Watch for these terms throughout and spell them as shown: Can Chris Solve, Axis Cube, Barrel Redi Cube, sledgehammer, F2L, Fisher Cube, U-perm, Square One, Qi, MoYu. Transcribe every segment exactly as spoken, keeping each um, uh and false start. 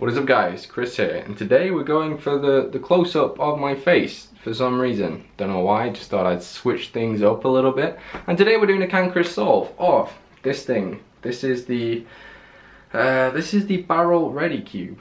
What is up guys, Chris here, and today we're going for the, the close-up of my face for some reason. Don't know why, just thought I'd switch things up a little bit. And today we're doing a Can Chris Solve of this thing. This is the uh, this is the Barrel Redi Cube.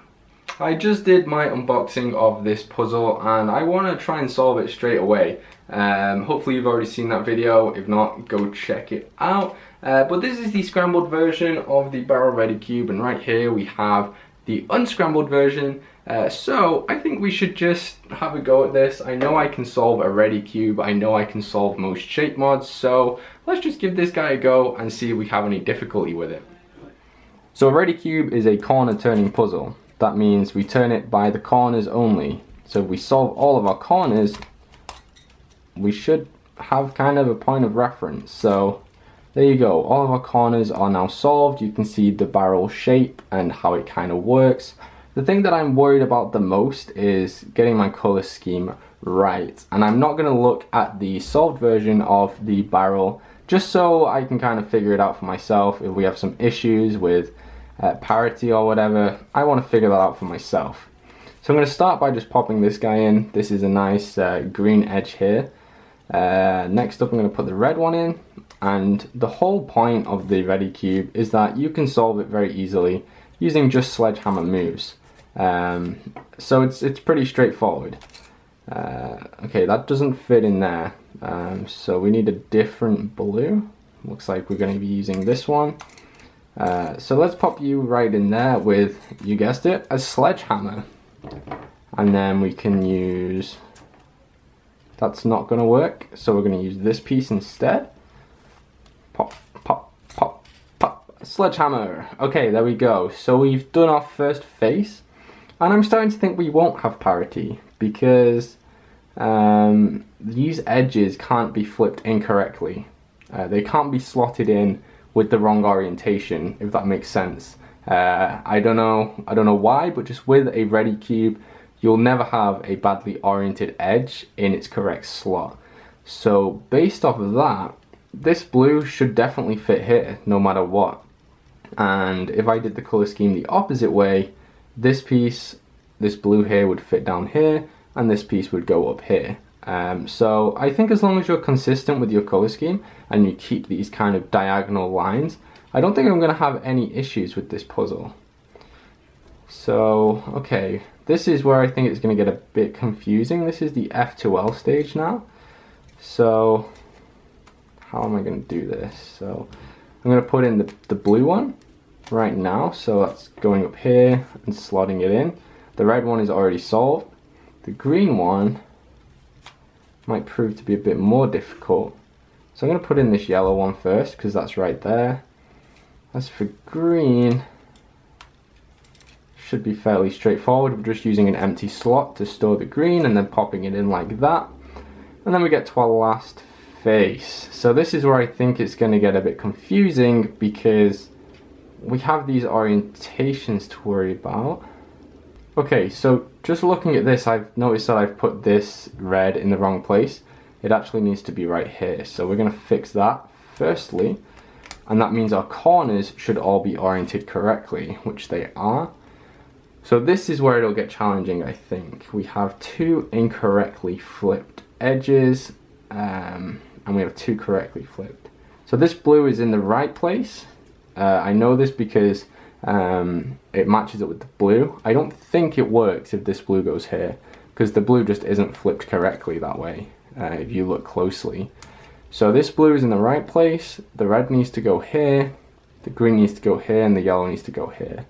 I just did my unboxing of this puzzle and I want to try and solve it straight away. Um, hopefully you've already seen that video, if not go check it out. Uh, but this is the scrambled version of the Barrel Redi Cube, and right here we have the unscrambled version, uh, so I think we should just have a go at this. I know I can solve a Redi Cube, I know I can solve most shape mods, so let's just give this guy a go and see if we have any difficulty with it. So a Redi Cube is a corner turning puzzle. That means we turn it by the corners only. So if we solve all of our corners, we should have kind of a point of reference. So there you go, all of our corners are now solved. You can see the barrel shape and how it kind of works. The thing that I'm worried about the most is getting my color scheme right. And I'm not going to look at the solved version of the barrel just so I can kind of figure it out for myself. If we have some issues with uh, parity or whatever, I want to figure that out for myself. So I'm going to start by just popping this guy in. This is a nice uh, green edge here. Uh, next up I'm going to put the red one in, and the whole point of the Redi Cube is that you can solve it very easily using just sledgehammer moves. Um, so it's, it's pretty straightforward. Uh, okay, that doesn't fit in there, um, so we need a different blue. Looks like we're going to be using this one. Uh, so let's pop you right in there with, you guessed it, a sledgehammer. And then we can use... That's not going to work, so we're going to use this piece instead. Pop, pop, pop, pop, sledgehammer. Okay, there we go. So we've done our first face, and I'm starting to think we won't have parity because um, these edges can't be flipped incorrectly. Uh, they can't be slotted in with the wrong orientation, if that makes sense. Uh, I don't know. I don't know why, but just with a Redi Cube, you'll never have a badly oriented edge in its correct slot. So based off of that, this blue should definitely fit here no matter what. And if I did the color scheme the opposite way, this piece, this blue here would fit down here, and this piece would go up here. Um, so I think as long as you're consistent with your color scheme and you keep these kind of diagonal lines, I don't think I'm going to have any issues with this puzzle. So, okay, this is where I think it's going to get a bit confusing. This is the F two L stage now. So, how am I going to do this? So, I'm going to put in the, the blue one right now. So that's going up here and slotting it in. The red one is already solved. The green one might prove to be a bit more difficult. So I'm going to put in this yellow one first because that's right there. As for green... should be fairly straightforward. We're just using an empty slot to store the green and then popping it in like that. And then we get to our last face. So this is where I think it's going to get a bit confusing because we have these orientations to worry about. Okay, so just looking at this, I've noticed that I've put this red in the wrong place. It actually needs to be right here. So we're going to fix that firstly. And that means our corners should all be oriented correctly, which they are. So this is where it'll get challenging, I think. We have two incorrectly flipped edges, um, and we have two correctly flipped. So this blue is in the right place. Uh, I know this because um, it matches it with the blue. I don't think it works if this blue goes here, because the blue just isn't flipped correctly that way, uh, if you look closely. So this blue is in the right place, the red needs to go here, the green needs to go here, and the yellow needs to go here.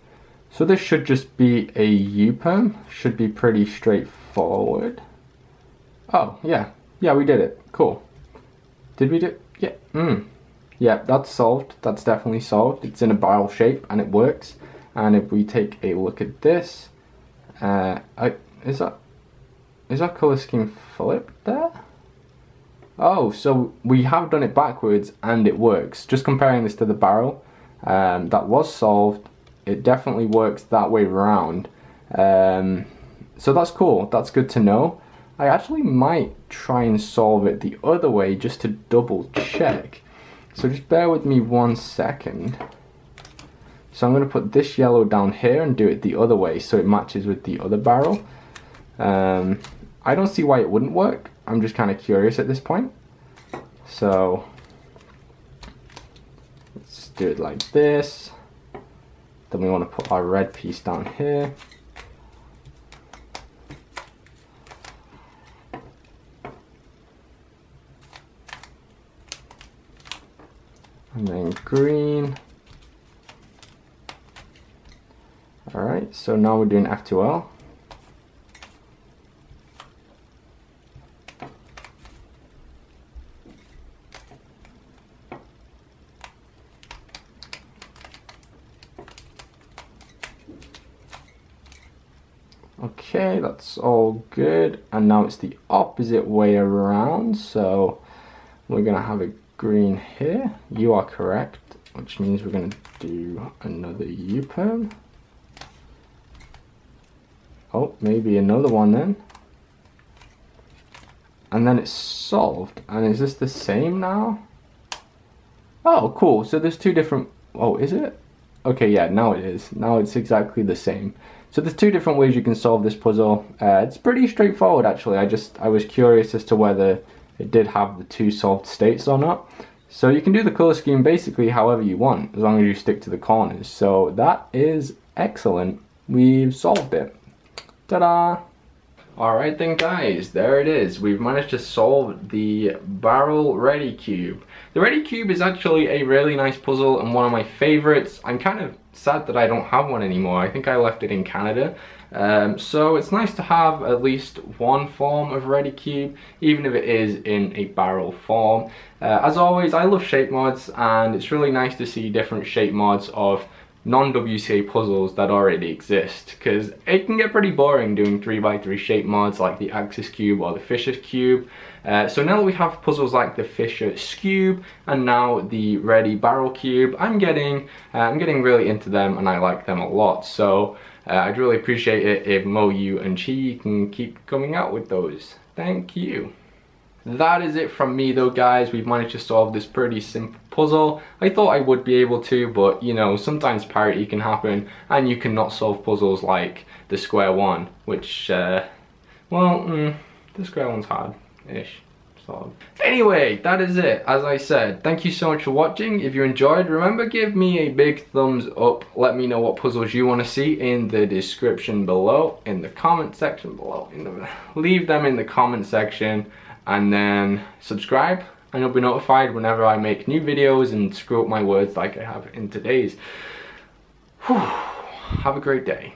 So this should just be a U-perm, should be pretty straightforward. Oh, yeah, yeah, we did it, cool. Did we do it? Yeah, mm. Yeah, that's solved, that's definitely solved. It's in a barrel shape and it works. And if we take a look at this, uh, I, is that, is our color scheme flipped there? Oh, so we have done it backwards and it works. Just comparing this to the barrel, um, that was solved. It definitely works that way around. Um, so that's cool, that's good to know. I actually might try and solve it the other way just to double check. So just bear with me one second. So I'm going to put this yellow down here and do it the other way so it matches with the other barrel. Um, I don't see why it wouldn't work. I'm just kind of curious at this point. So let's do it like this. Then we want to put our red piece down here. And then green. Alright, so now we're doing F two L. Okay, that's all good. And now it's the opposite way around. So we're going to have a green here. You are correct, which means we're going to do another U-perm. Oh, maybe another one then. And then it's solved. And is this the same now? Oh, cool. So there's two different... Oh, is it? Okay, yeah, now it is. Now it's exactly the same. So there's two different ways you can solve this puzzle. Uh, it's pretty straightforward, actually. I just, I was curious as to whether it did have the two solved states or not. So you can do the color scheme basically however you want, as long as you stick to the corners. So that is excellent. We've solved it. Ta-da! Alright then guys, there it is. We've managed to solve the Barrel Redi Cube. The Redi Cube is actually a really nice puzzle and one of my favorites. I'm kind of sad that I don't have one anymore. I think I left it in Canada. Um, so it's nice to have at least one form of Redi Cube, even if it is in a barrel form. Uh, as always, I love shape mods, and it's really nice to see different shape mods of non-W C A puzzles that already exist, because it can get pretty boring doing three by three shape mods like the Axis Cube or the Fisher Cube. Uh, so now that we have puzzles like the Fisher Cube and now the Redi Barrel Cube, I'm getting uh, I'm getting really into them, and I like them a lot. So uh, I'd really appreciate it if MoYu and Qi can keep coming out with those. Thank you. That is it from me though guys. We've managed to solve this pretty simple puzzle. I thought I would be able to, but you know, sometimes parity can happen and you cannot solve puzzles like the Square One, which uh, well, mm, the Square One's hard-ish. Anyway, that is it. As I said, thank you so much for watching. If you enjoyed, remember, give me a big thumbs up. Let me know what puzzles you want to see in the description below, in the comment section below. In the, leave them in the comment section, and then subscribe, and you'll be notified whenever I make new videos and screw up my words like I have in today's. Whew. Have a great day.